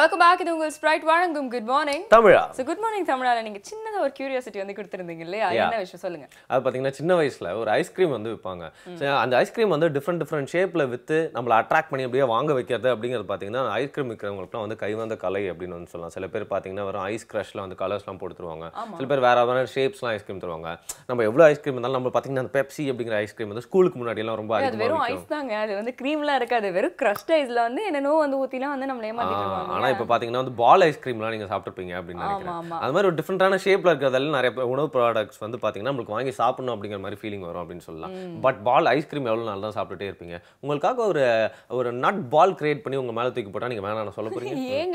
Welcome back to Ungal Sprite Vanakkam. Good morning. Tamila. So good morning Tamila. You have a curiosity on the Kuttering. Ice cream on the So the ice cream on the different shape with attract money ice cream on the Kaivan the Kalai Abdinon Sola, Celeper Patina, ice crush on the colors from Portuanga, Celeper shapes ice cream Tronga. Number ice cream and number Patina Pepsi ice cream, the school cream. Now, if you have ball ice cream, you can eat it. Different shape, you can products. You can eat it. But ball ice cream, you can eat it. You can a nut ball create. You can eat it. You can eat it.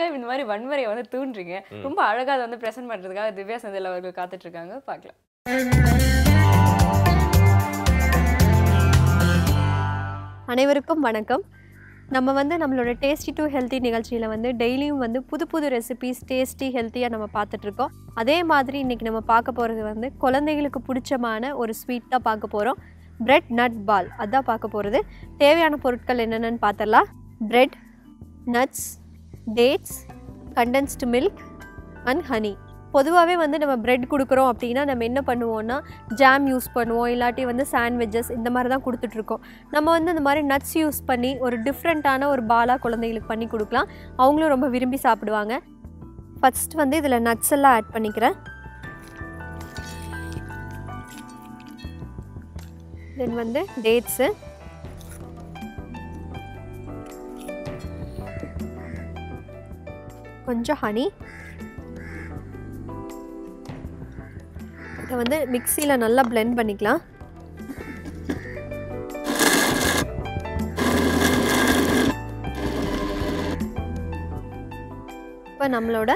You can eat it. நம்ம வந்து நம்மளோட tasty to healthy நிகழ்ச்சியில வந்து டெய்லியும் வந்து புதுப்புது recipes tasty ஹெல்தியா நம்ம பார்த்துட்டு இருக்கோம். அதே மாதிரி இன்னைக்கு நம்ம பார்க்க போறது வந்து குழந்தைகளுக்கு பிடிச்சமான ஒரு ஸ்வீட் தான் பார்க்க போறோம். பிரெட் நட் பால் அதான் பார்க்க போறது. தேவையான பொருட்கள் என்னென்னன்னு பார்த்தறலாம். Bread, nuts, dates, condensed milk and honey. பொதுவாவே வந்து நம்ம பிரெட் குடுக்குறோம் அப்படினா நம்ம என்ன பண்ணுவோம்னா ஜாம் யூஸ் பண்ணுவோம் இல்லாட்டி வந்து சாண்ட்விச்சஸ் இந்த மாதிரி தான் கொடுத்துட்டு இருக்கோம். நம்ம வந்து இந்த மாதிரி நட்ஸ் யூஸ் பண்ணி ஒரு டிஃபரண்டான ஒரு பாலா குழந்தைகளுக்கு பண்ணி கொடுக்கலாம். அவங்களும் ரொம்ப விரும்பி சாப்பிடுவாங்க. ஃபர்ஸ்ட் வந்து இதல நட்ஸ் எல்லாம் ஆட் பண்ணிக்கிறேன். தென் வந்து டேட்ஸ் கொஞ்சம் ஹனி இத வந்து மிக்ஸில நல்லா blend பண்ணிக்கலாம். இப்ப நம்மளோட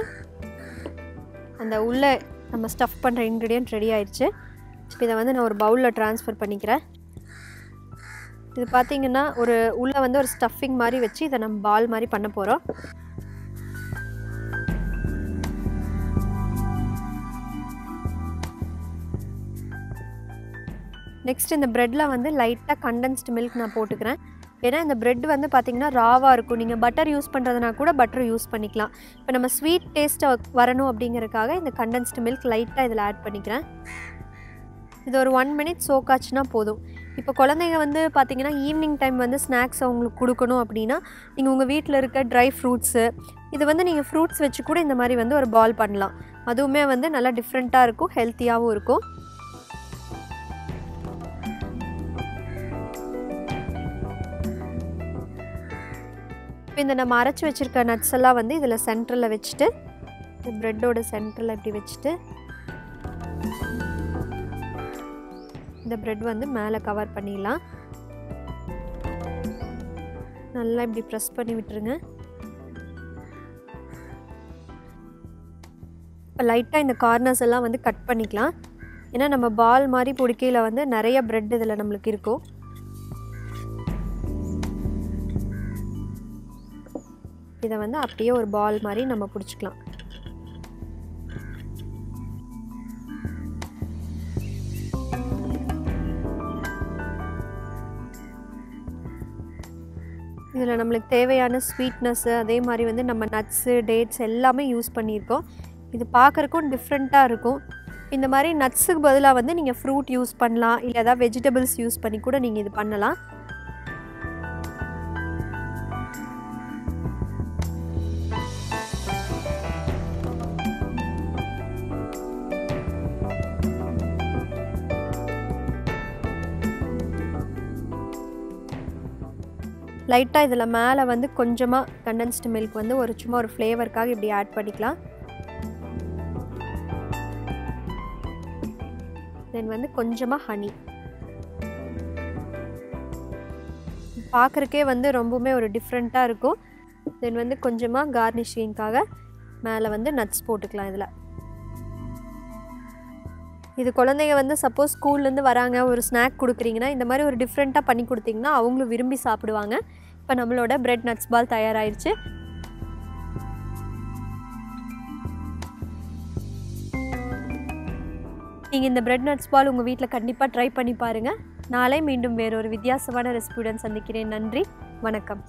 அந்த உள்ள நம்ம ஸ்டஃப் பண்ற இன்கிரிடியன்ட் ரெடி ஆயிருச்சு. இப்போ இத வந்து நான் ஒரு பவுல்ல ட்ரான்ஸ்ஃபர் பண்ணிக்கிறேன். இது பாத்தீங்கன்னா ஒரு உள்ள வந்து ஒரு ஸ்டஃபிங் மாதிரி வெச்சு இத நம்ம பால் மாதிரி பண்ண போறோம். Next in the bread la vandu light ah condensed milk na potukuren ena in the bread vandu pathina raava irukum neenga butter use pandradana kuda butter use panikalam ipo nama sweet taste varano abdingiradkaga in the condensed milk light ah idla add panikuren idu or 1 minute soak aachna podum ipo kolandaiga vandu pathina evening time vandu snacks avungalukku kudukonu appadina neenga unga veetla irukka dry fruits idu vandu neenga fruits vechi kuda indha mari vandu or ball pannalam aduvume vandu nalla different ah irukum healthy avum irukum இந்த நம்ம அரைச்சு வச்சிருக்க nuts எல்லாம் வந்து இதல சென்டர்ல வெச்சிட்டு இந்த பிரெட்டோட சென்டர்ல இப்படி வெச்சிட்டு இந்த பிரெட் வந்து மேலே கவர் பண்ணிடலாம். நல்லா இப்படி பிரஸ் பண்ணி விட்டுருங்க. லைட்டா இந்த கார்னர்ஸ் எல்லாம் வந்து கட் பண்ணிக்கலாம். ஏன்னா நம்ம பால் மாதிரி பொடிக்கையில வந்து நிறைய பிரெட் இதல நமக்கு இருக்கும். இத வந்து அப்படியே ஒரு பால் மாதிரி நம்ம புடிச்சுக்கலாம். இதுல நமக்கு தேவையான ஸ்வீட்னஸ் அதே மாதிரி வந்து நம்ம நட்ஸ் டேட்ஸ் எல்லாமே யூஸ் பண்ணியிருக்கோம். இது பார்க்கறதுக்கு டிஃபரண்டா இருக்கும். இந்த மாதிரி நட்ஸ்க்கு பதிலா வந்து நீங்க ஃப்ரூட் யூஸ் பண்ணலாம் இல்ல ஏதாவது வெஜிடபிள்ஸ் யூஸ் பண்ணி கூட நீங்க இது பண்ணலாம். லைட்டா இதல மேலே வந்து கொஞ்சமா கண்டென்ஸ்ட் milk வந்து ஒரு சும்மா ஒரு ஃப்ளேவர்க்காக இப்படி ஆட் பண்ணிக்கலாம். தென் வந்து கொஞ்சமா ஹனி. பார்க்கறக்கே வந்து ரொம்பவே ஒரு டிஃபரண்டா இருக்கும். தென் வந்து கொஞ்சமா கார்னிஷிங்காக மேலே வந்து நட்ஸ் போட்டுக்கலாம் இதல. இது குழந்தைங்க வந்து சப்போஸ் ஸ்கூல்ல இருந்து வராங்க ஒரு ஸ்நாக் குடுக்குறீங்கனா இந்த மாதிரி ஒரு டிஃபரண்டா பண்ணி கொடுத்தீங்கனா அவங்களு விரும்பி சாப்பிடுவாங்க. இப்போ நம்மளோட பிரெட் நட்ஸ் பால் தயார் ஆயிருச்சு. நீங்க இந்த பிரெட் நட்ஸ் பால் உங்க வீட்ல கண்டிப்பா ட்ரை பண்ணி பாருங்க. நாளை மீண்டும் வேற ஒரு வித்தியாசமான ரெசிபியுடன் சந்திக்கிறேன். நன்றி. வணக்கம்.